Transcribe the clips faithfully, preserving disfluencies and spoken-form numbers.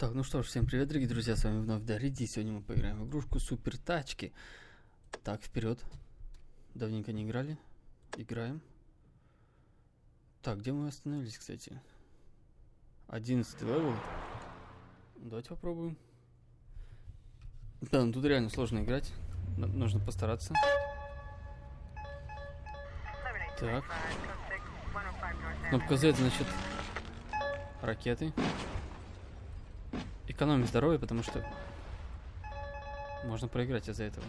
Так, ну что ж, всем привет, дорогие друзья, с вами вновь DarRidi. Сегодня мы поиграем в игрушку Супер Тачки. Так, вперед. Давненько не играли. Играем. Так, где мы остановились, кстати? одиннадцатый левел. Давайте попробуем. Да, ну тут реально сложно играть. Н- нужно постараться. Так. Кнопка Z, значит, ракеты. Экономим здоровье, потому что можно проиграть из-за этого.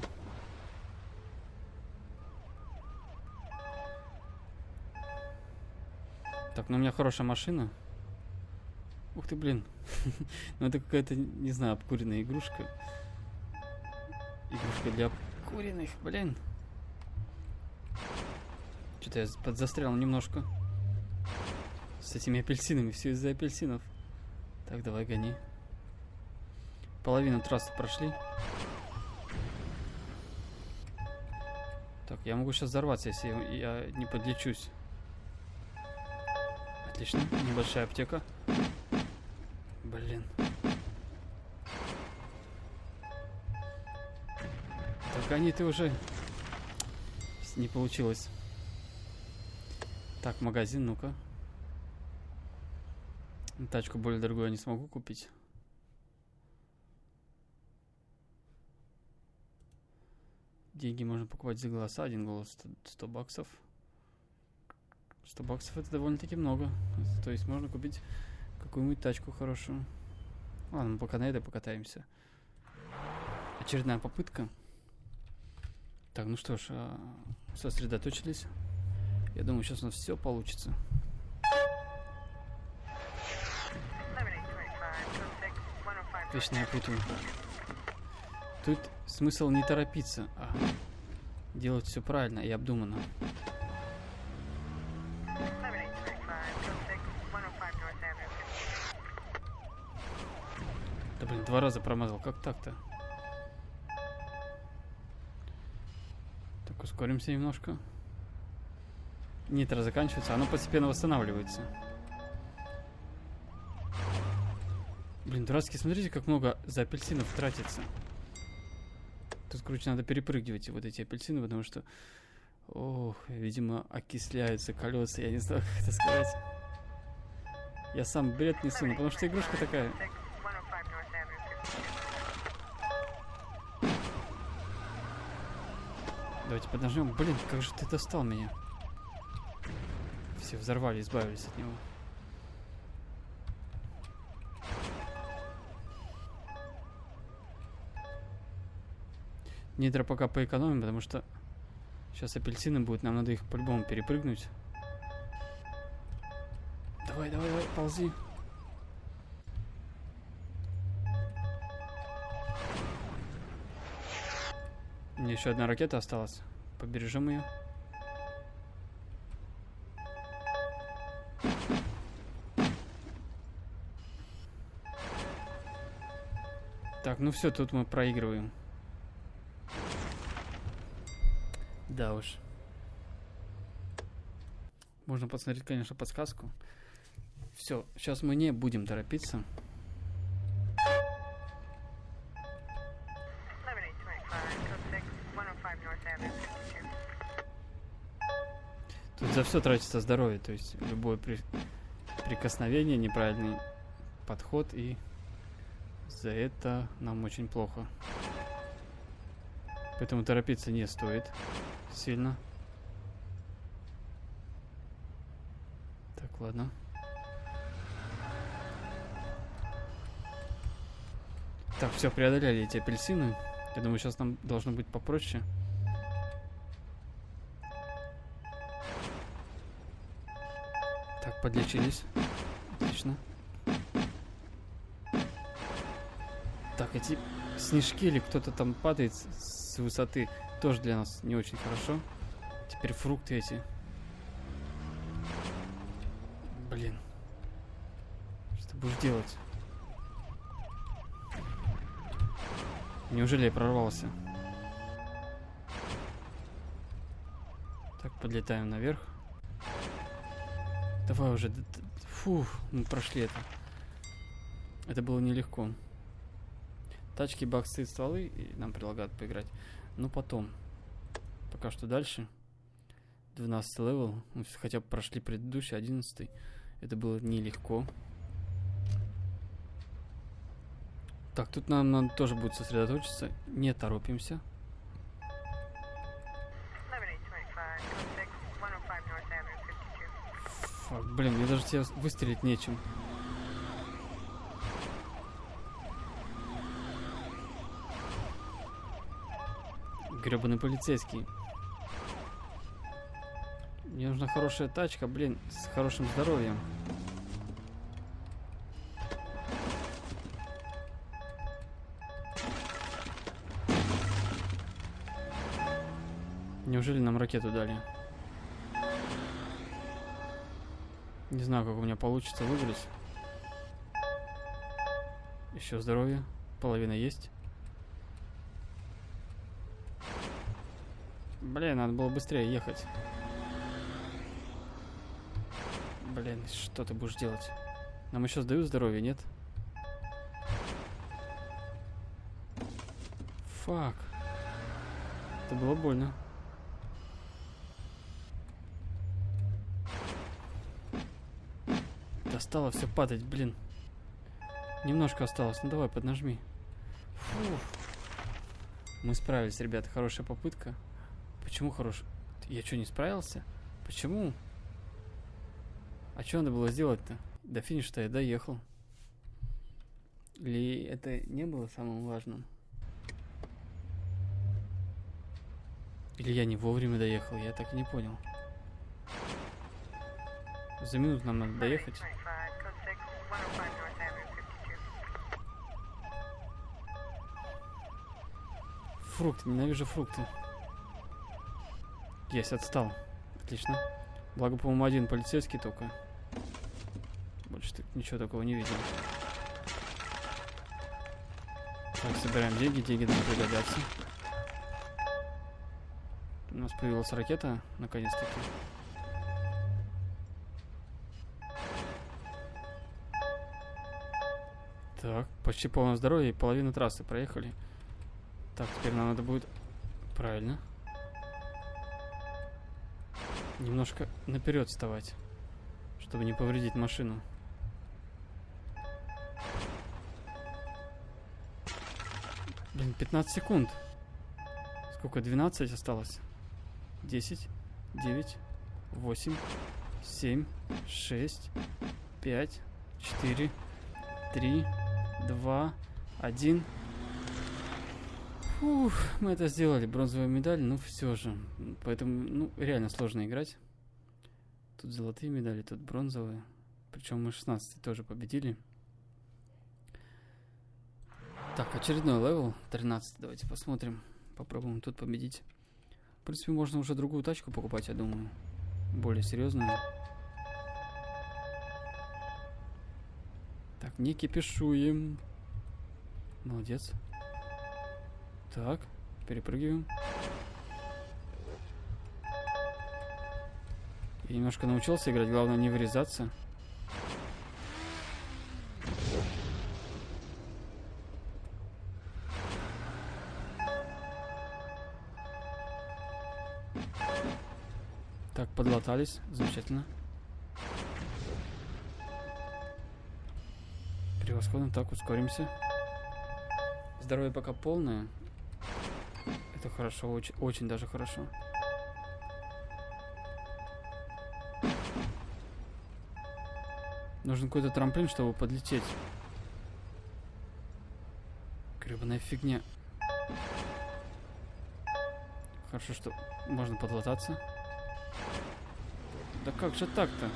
Так, ну у меня хорошая машина. Ух ты, блин. Ну это какая-то, не знаю, обкуренная игрушка. Игрушка для обкуренных, блин. Что-то я подзастрял немножко с этими апельсинами. Все из-за апельсинов. Так, давай, гони. Половину трассы прошли. Так, я могу сейчас взорваться, если я не подлечусь. Отлично, небольшая аптека. Блин. Так, гони ты уже. Не получилось. Так, магазин, ну-ка. Тачку более дорогую я не смогу купить. Деньги можно покупать за голоса. Один голос сто баксов. сто баксов это довольно-таки много. То есть можно купить какую-нибудь тачку хорошую. Ладно, мы пока на это покатаемся. Очередная попытка. Так, ну что ж, сосредоточились. Я думаю, сейчас у нас все получится. Вечно я путаю. Тут смысл не торопиться, а делать все правильно и обдуманно. Да блин, два раза промазал, как так-то? Так, ускоримся немножко. Нитро заканчивается, оно постепенно восстанавливается. Блин, дурацкий, смотрите, как много за апельсинов тратится. Тут, короче, надо перепрыгивать вот эти апельсины, потому что, ох, видимо, окисляются колеса, я не знаю, как это сказать. Я сам бред несу, ну, потому что игрушка такая. Давайте подождем. Блин, как же ты достал меня. Все взорвали, избавились от него. Нитро пока поэкономим, потому что сейчас апельсины будут, нам надо их по-любому перепрыгнуть. Давай, давай, давай, ползи. У меня еще одна ракета осталась. Побережем ее. Так, ну все, тут мы проигрываем. Да уж. Можно посмотреть, конечно, подсказку. Все, сейчас мы не будем торопиться. Тут за все тратится здоровье, то есть любое при... прикосновение, неправильный подход, и за это нам очень плохо. Поэтому торопиться не стоит. Сильно. Так, ладно. Так, все, преодолели эти апельсины. Я думаю, сейчас нам должно быть попроще. Так, подлечились. Отлично. Так, эти снежки или кто-то там падает с высоты, тоже для нас не очень хорошо. Теперь фрукты эти. Блин. Что будешь делать? Неужели я прорвался? Так, подлетаем наверх. Давай уже. Фух, мы прошли это. Это было нелегко. Тачки, боксы, стволы. И нам предлагают поиграть. Но потом. Пока что дальше. двенадцатый левел. Мы хотя бы прошли предыдущий, одиннадцатый. Это было нелегко. Так, тут нам надо тоже будет сосредоточиться. Не торопимся. Фак, блин, мне даже тебя выстрелить нечем. Гребаный полицейский. Мне нужна хорошая тачка, блин, с хорошим здоровьем. Неужели нам ракету дали? Не знаю, как у меня получится выбрать. Еще здоровье. Половина есть. Блин, надо было быстрее ехать. Блин, что ты будешь делать? Нам еще сдают здоровье, нет? Фак. Это было больно. Стало все падать, блин. Немножко осталось, ну давай, поднажми. Фу. Мы справились, ребята, хорошая попытка. Почему хорошая? Я что, не справился? Почему? А что надо было сделать-то? До финиша я доехал. Или это не было самым важным? Или я не вовремя доехал, я так и не понял. За минуту нам надо доехать. Фрукты, ненавижу фрукты. Есть, отстал. Отлично. Благо, по-моему, один полицейский только. Больше ты ничего такого не видел. Так, собираем деньги, деньги нам пригодятся. У нас появилась ракета, наконец-таки. Так, почти полное здоровье и половину трассы проехали. Так, теперь нам надо будет... Правильно. Немножко наперед вставать, чтобы не повредить машину. Блин, пятнадцать секунд. Сколько? двенадцать осталось? десять, девять, восемь, семь, шесть, пять, четыре, три, два, один. Ух, мы это сделали, бронзовую медаль, но все же. Поэтому, ну, реально сложно играть. Тут золотые медали, тут бронзовые. Причем мы шестнадцатый тоже победили. Так, очередной левел, тринадцатый, давайте посмотрим. Попробуем тут победить. В принципе, можно уже другую тачку покупать, я думаю. Более серьезную. Так, не кипишуем. Молодец. Так, перепрыгиваем. Я немножко научился играть, главное не врезаться. Так, подлатались, замечательно. Превосходно, так, ускоримся. Здоровье пока полное. Это хорошо, очень, очень даже хорошо. Нужен какой-то трамплин, чтобы подлететь. Гребаная фигня. Хорошо, что можно подлататься. Да как же так-то?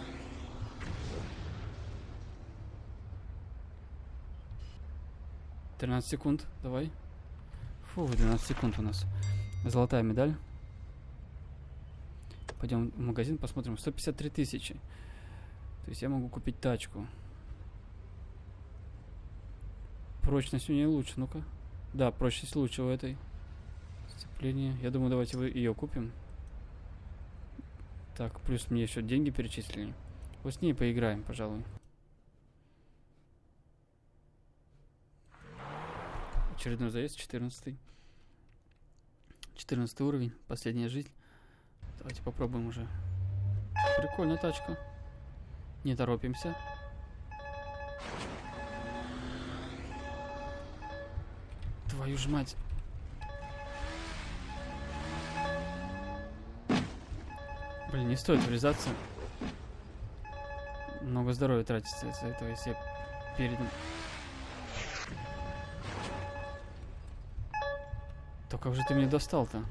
тринадцать секунд, давай. Фу, двенадцать секунд у нас. Золотая медаль. Пойдем в магазин, посмотрим. сто пятьдесят три тысячи. То есть я могу купить тачку. Прочность у нее лучше, ну-ка. Да, прочность лучше у этой. Сцепление. Я думаю, давайте ее купим. Так, плюс мне еще деньги перечислили. Вот с ней поиграем, пожалуй. очередной заезд, четырнадцатый. четырнадцатый уровень, последняя жизнь. Давайте попробуем уже. Прикольная тачка. Не торопимся. Твою ж мать. Блин, не стоит врезаться. Много здоровья тратится из-за этого, если я перед... То как же ты меня достал-то?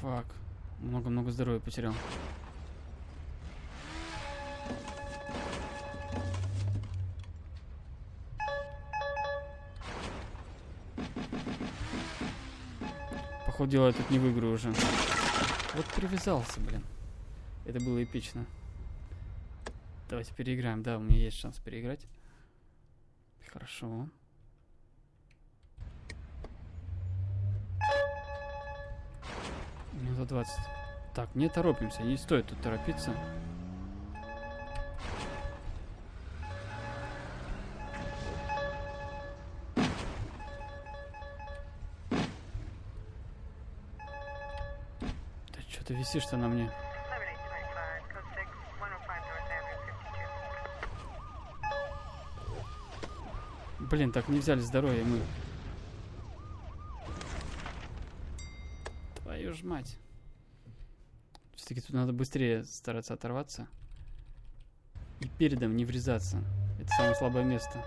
Фак. Много-много здоровья потерял. Походу, дела я тут не выиграю уже. Вот привязался, блин. Это было эпично. Давайте переиграем. Да, у меня есть шанс переиграть. Хорошо. Минута двадцать. Так, не торопимся. Не стоит тут торопиться. Да что ты висишь-то на мне? Блин, так не взяли здоровье мы. Твою ж мать. Все-таки тут надо быстрее стараться оторваться. И передом не врезаться. Это самое слабое место.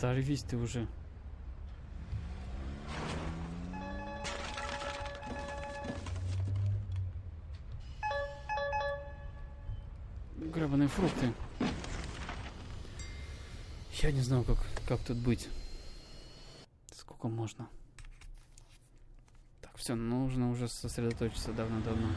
Сорвись ты уже. Гребаные фрукты. Я не знаю, как, как тут быть. Сколько можно. Так, все, нужно уже сосредоточиться давно-давно.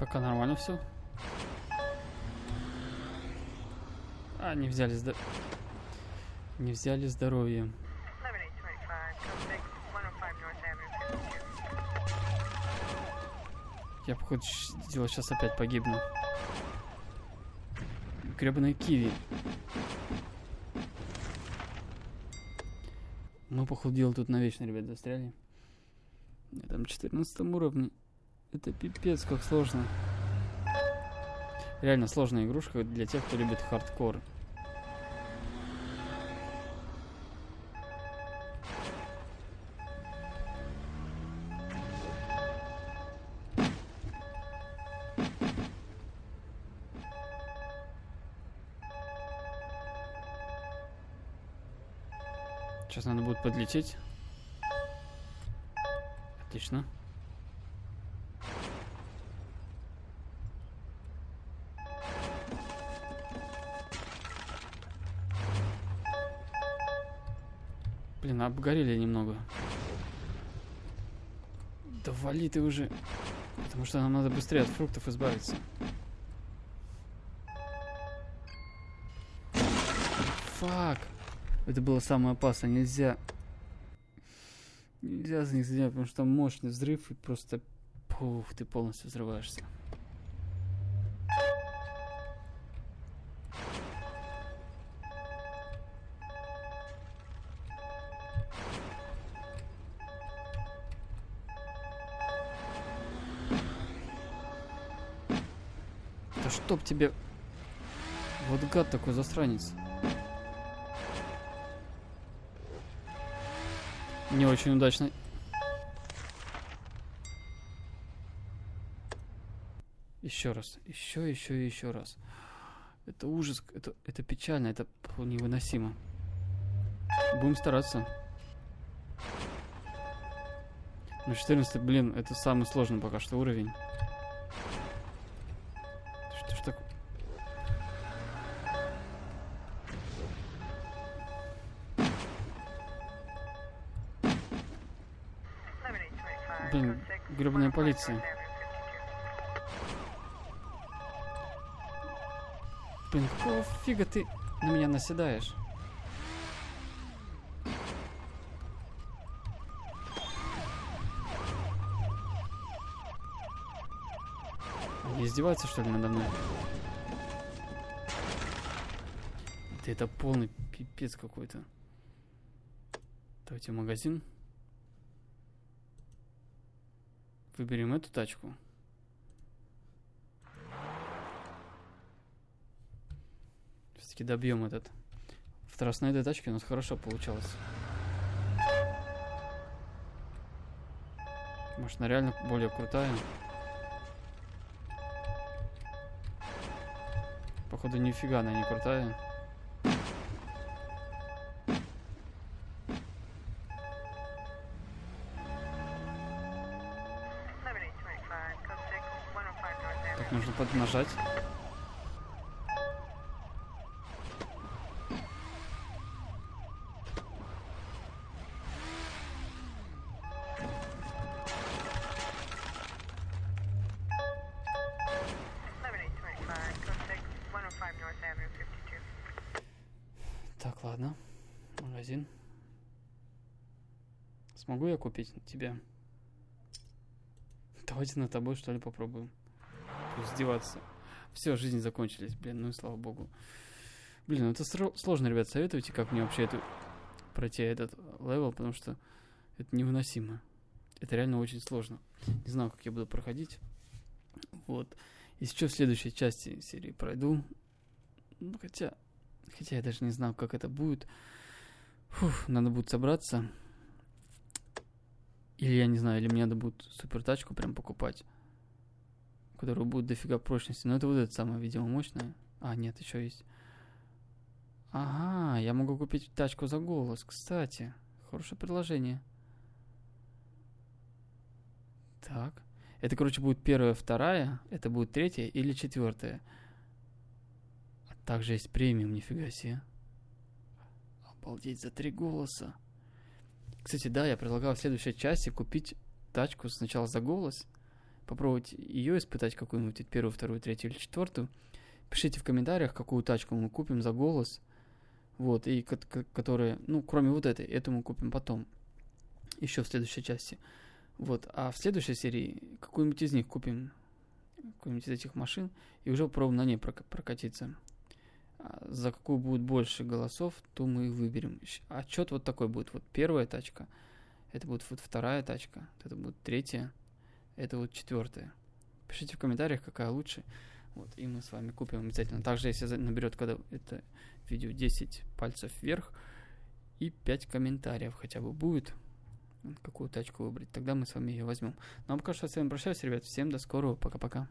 Пока нормально все. А, не взяли здо... Не взяли здоровье. Я, походу, дело сейчас опять погибну. Гребаные киви. Мы, походу, дело тут навечно, ребят, застряли. Я там на четырнадцатом уровне. Это пипец, как сложно. Реально сложная игрушка для тех, кто любит хардкор. Сейчас надо будет подлететь. Отлично. Блин, обгорели немного. Да вали ты уже. Потому что нам надо быстрее от фруктов избавиться. Фак. Это было самое опасное. Нельзя. Нельзя за них задержать, потому что там мощный взрыв. И просто... Пуф, ты полностью взрываешься. Чтоб тебе... Вот гад такой засранец. Не очень удачно. Еще раз. Еще, еще и еще раз. Это ужас, это, это печально, это невыносимо. Будем стараться. На четырнадцатый, блин, это самый сложный пока что уровень. Что ж такое? Блин, гребаная полиция. Блин, какого фига ты на меня наседаешь? Они издеваются, что ли, надо мной? Да это полный пипец какой-то. Давайте магазин. Выберем эту тачку. Все-таки добьем этот. Второй на этой тачке у нас хорошо получалось. Может, она реально более крутая. Походу, нифига она не крутая. Так, нужно поднажать. Так, ладно. Магазин. Смогу я купить тебя? Давайте над тобой, что ли, попробуем. Издеваться. Все, жизни закончились. Блин, ну и слава богу. Блин, ну это сложно, ребят. Советуйте, как мне вообще эту... пройти этот левел, потому что это невыносимо. Это реально очень сложно. Не знаю, как я буду проходить. Вот. И сейчас в следующей части серии пройду. Ну, хотя... Хотя я даже не знал, как это будет. Фух, надо будет собраться. Или я не знаю, или мне надо будет супер тачку прям покупать, у которой будет дофига прочности. Но это вот это самое, видимо, мощное. А, нет, еще есть. Ага, я могу купить тачку за голос, кстати. Хорошее предложение. Так. Это, короче, будет первая, вторая. Это будет третья или четвертая. Также есть премиум, нифига себе. Обалдеть, за три голоса. Кстати, да, я предлагал в следующей части купить тачку сначала за голос. Попробовать ее испытать какую-нибудь, первую, вторую, третью или четвертую. Пишите в комментариях, какую тачку мы купим за голос. Вот, и которые, ну, кроме вот этой, эту мы купим потом. Еще в следующей части. Вот, а в следующей серии какую-нибудь из них купим. Какую-нибудь из этих машин. И уже попробуем на ней прокатиться. За какую будет больше голосов, то мы их выберем. Отчет вот такой будет. Вот первая тачка, это будет вот вторая тачка, это будет третья, это вот четвертая. Пишите в комментариях, какая лучше. Вот, и мы с вами купим обязательно. Также, если наберет, когда это видео, десять пальцев вверх и пять комментариев хотя бы будет, какую тачку выбрать, тогда мы с вами ее возьмем. Ну а пока что я с вами прощаюсь, ребят. Всем до скорого. Пока-пока.